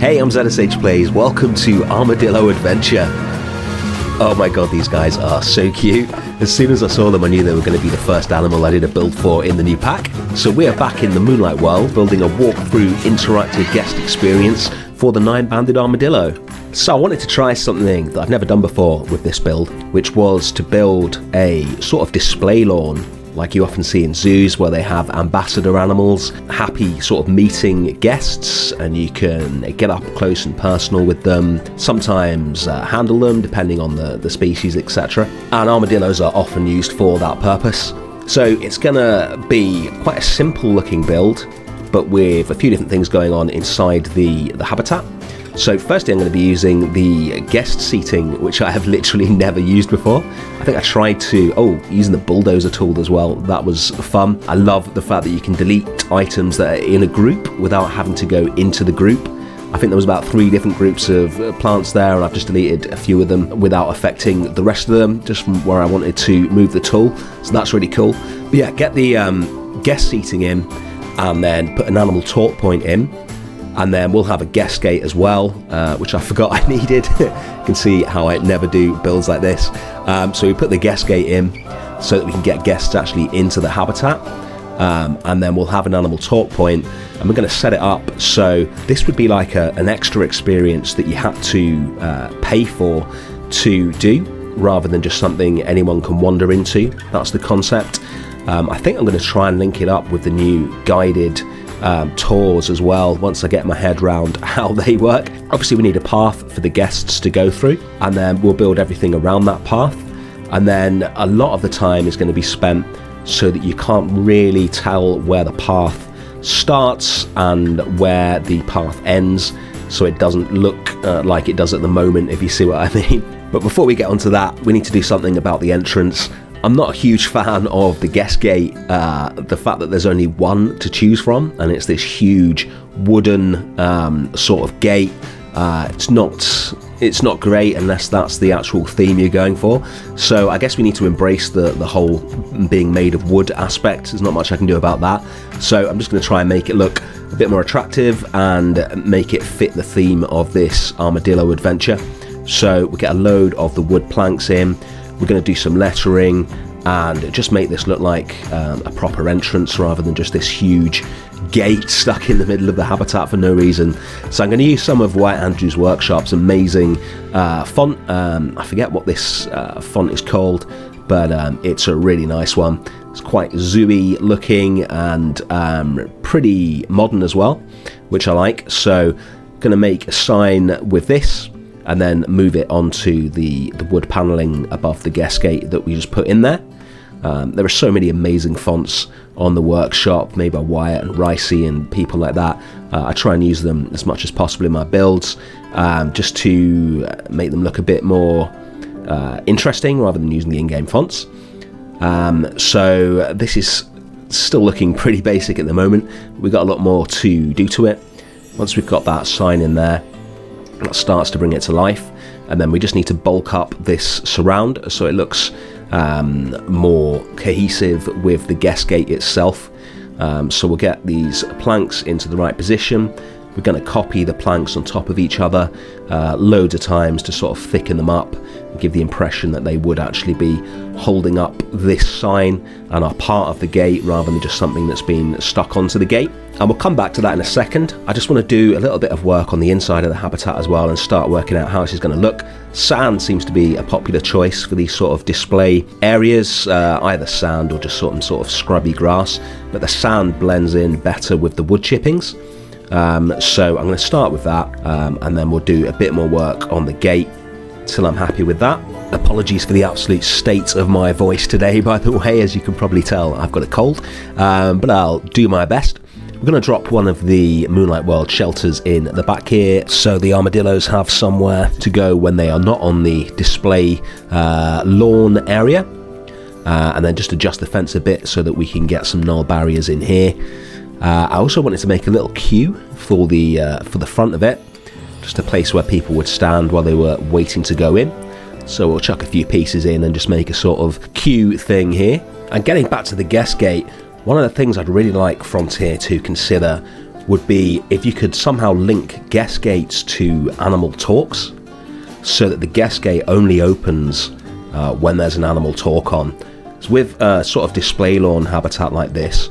Hey, I'm ZSH Plays. Welcome to Armadillo Adventure. Oh my god, these guys are so cute. As soon as I saw them, I knew they were going to be the first animal I did a build for in the new pack. So we are back in the Moonlight World, building a walkthrough interactive guest experience for the Nine-Banded Armadillo. So I wanted to try something that I've never done before with this build, which was to build a sort of display lawn, like you often see in zoos where they have ambassador animals, happy sort of meeting guests, and you can get up close and personal with them, sometimes handle them depending on the species, etc. And armadillos are often used for that purpose. So it's gonna be quite a simple looking build, but with a few different things going on inside the habitat. So firstly, I'm going to be using the guest seating, which I have literally never used before. I think I tried to, using the bulldozer tool as well, that was fun. I love the fact that you can delete items that are in a group without having to go into the group. I think there was about 3 different groups of plants there, and I've just deleted a few of them without affecting the rest of them, just from where I wanted to move the tool. So that's really cool. But yeah, get the guest seating in, and then put an animal talk point in. And then we'll have a guest gate as well, which I forgot I needed. You can see how I never do builds like this. So we put the guest gate in so that we can get guests actually into the habitat. And then we'll have an animal talk point, and we're going to set it up so this would be like an extra experience that you had to pay for to do, rather than just something anyone can wander into. That's the concept. I think I'm going to try and link it up with the new guided tours as well, once I get my head around how they work. Obviously we need a path for the guests to go through, and then we'll build everything around that path. And then a lot of the time is going to be spent so that you can't really tell where the path starts and where the path ends, so it doesn't look like it does at the moment, if you see what I mean. But before we get onto that, we need to do something about the entrance. I'm not a huge fan of the guest gate, the fact that there's only one to choose from, and it's this huge wooden sort of gate. It's not great unless that's the actual theme you're going for. So I guess we need to embrace the whole being made of wood aspect. There's not much I can do about that. So I'm just going to try and make it look a bit more attractive and make it fit the theme of this Armadillo Adventure. So we get a load of the wood planks in. We're going to do some lettering and just make this look like a proper entrance, rather than just this huge gate stuck in the middle of the habitat for no reason. So I'm going to use some of Wyatt Andrew's workshop's amazing font. I forget what this font is called, but it's a really nice one. It's quite zooey looking and pretty modern as well, which I like. So I'm going to make a sign with this, and then move it onto the wood panelling above the guest gate that we just put in there. There are so many amazing fonts on the workshop, made by Wyatt and Ricey and people like that. I try and use them as much as possible in my builds, just to make them look a bit more interesting, rather than using the in-game fonts. So this is still looking pretty basic at the moment. We've got a lot more to do to it. Once we've got that sign in there, that starts to bring it to life, and then we just need to bulk up this surround so it looks more cohesive with the guest gate itself. So we'll get these planks into the right position. We're going to copy the planks on top of each other loads of times to sort of thicken them up and give the impression that they would actually be holding up this sign and are part of the gate, rather than just something that's been stuck onto the gate. And we'll come back to that in a second. I just want to do a little bit of work on the inside of the habitat as well, and start working out how this is going to look. Sand seems to be a popular choice for these sort of display areas, either sand or just sort of scrubby grass, but the sand blends in better with the wood chippings. So I'm going to start with that, and then we'll do a bit more work on the gate till I'm happy with that. Apologies for the absolute state of my voice today, by the way. As you can probably tell, I've got a cold, but I'll do my best. We're going to drop one of the Moonlight World shelters in the back here, so the armadillos have somewhere to go when they are not on the display lawn area, and then just adjust the fence a bit so that we can get some null barriers in here. I also wanted to make a little queue for the front of it, just a place where people would stand while they were waiting to go in. So we'll chuck a few pieces in and just make a sort of queue thing here. And getting back to the guest gate, one of the things I'd really like Frontier to consider would be if you could somehow link guest gates to animal talks, so that the guest gate only opens when there's an animal talk on. So with a sort of display lawn habitat like this,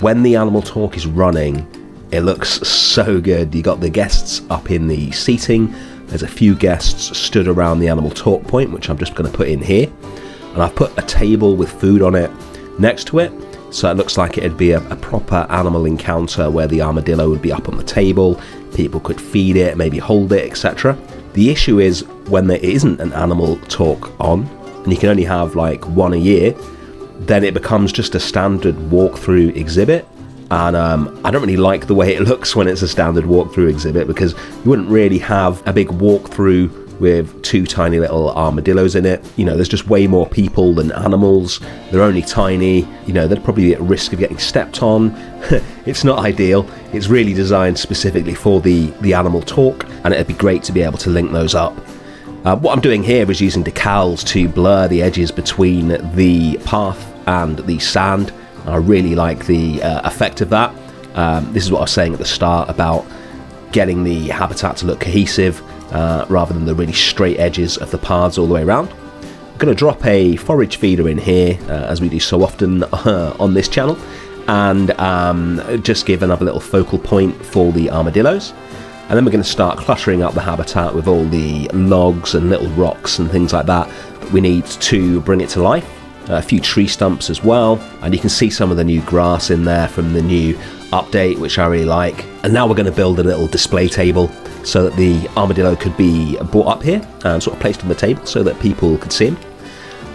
when the animal talk is running, it looks so good. You got the guests up in the seating. There's a few guests stood around the animal talk point, which I'm just going to put in here. And I've put a table with food on it next to it, so it looks like it'd be a proper animal encounter where the armadillo would be up on the table, people could feed it, maybe hold it, etc. The issue is when there isn't an animal talk on, and you can only have like one a year, then it becomes just a standard walkthrough exhibit. And I don't really like the way it looks when it's a standard walkthrough exhibit, because you wouldn't really have a big walkthrough with two tiny little armadillos in it. You know, there's just way more people than animals. They're only tiny. You know, they'd probably be at risk of getting stepped on. It's not ideal. It's really designed specifically for the animal talk, and it'd be great to be able to link those up. What I'm doing here is using decals to blur the edges between the path and the sand. I really like the effect of that. This is what I was saying at the start about getting the habitat to look cohesive, rather than the really straight edges of the paths all the way around. I'm going to drop a forage feeder in here, as we do so often on this channel, and just give another little focal point for the armadillos. And then we're going to start cluttering up the habitat with all the logs and little rocks and things like that that we need to bring it to life. A few tree stumps as well, and you can see some of the new grass in there from the new update, which I really like. And now we're going to build a little display table so that the armadillo could be brought up here and sort of placed on the table so that people could see him.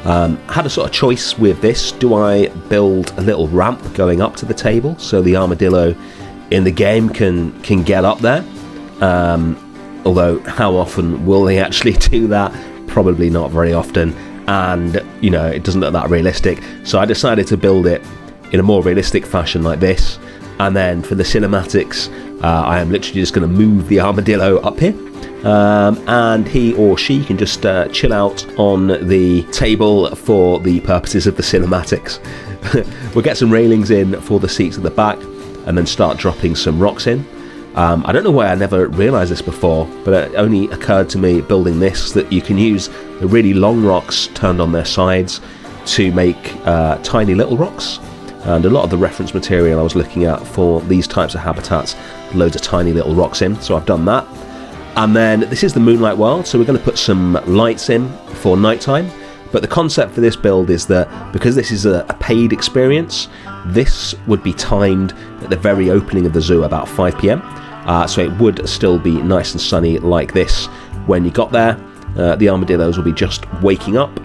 I had a sort of choice with this. Do I build a little ramp going up to the table so the armadillo in the game can get up there? Although how often will they actually do that? Probably not very often. And, you know, it doesn't look that realistic. So I decided to build it in a more realistic fashion like this. And then for the cinematics, I am literally just going to move the armadillo up here. And he or she can just chill out on the table for the purposes of the cinematics. We'll get some railings in for the seats at the back and then start dropping some rocks in. I don't know why I never realised this before, but it only occurred to me building this that you can use the really long rocks turned on their sides to make tiny little rocks. And a lot of the reference material I was looking at for these types of habitats, loads of tiny little rocks in, so I've done that. And then this is the Moonlight World, so we're going to put some lights in for nighttime. But the concept for this build is that because this is a paid experience, this would be timed at the very opening of the zoo, about 5 PM. So it would still be nice and sunny like this when you got there. The armadillos will be just waking up,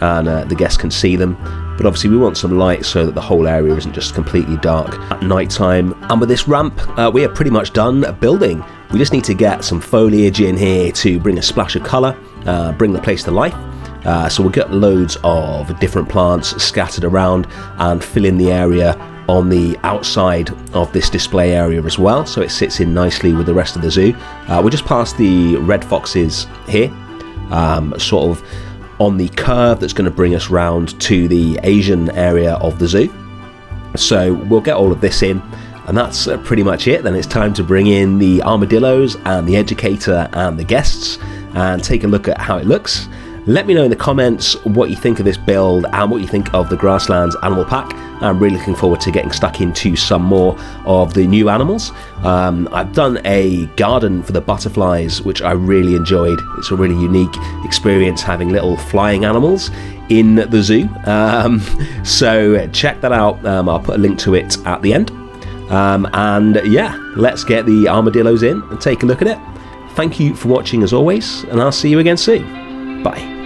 and the guests can see them. But obviously we want some light so that the whole area isn't just completely dark at night time. And with this ramp, we are pretty much done building. We just need to get some foliage in here to bring a splash of colour, bring the place to life. So we'll get loads of different plants scattered around and fill in the area on the outside of this display area as well, so it sits in nicely with the rest of the zoo. We're just past the red foxes here, sort of on the curve that's going to bring us round to the Asian area of the zoo. So we'll get all of this in, and that's pretty much it. Then it's time to bring in the armadillos and the educator and the guests and take a look at how it looks. Let me know in the comments what you think of this build and what you think of the Grasslands Animal Pack. I'm really looking forward to getting stuck into some more of the new animals. I've done a garden for the butterflies, which I really enjoyed. It's a really unique experience having little flying animals in the zoo. So check that out. I'll put a link to it at the end. And yeah, let's get the armadillos in and take a look at it. Thank you for watching as always, and I'll see you again soon. Bye.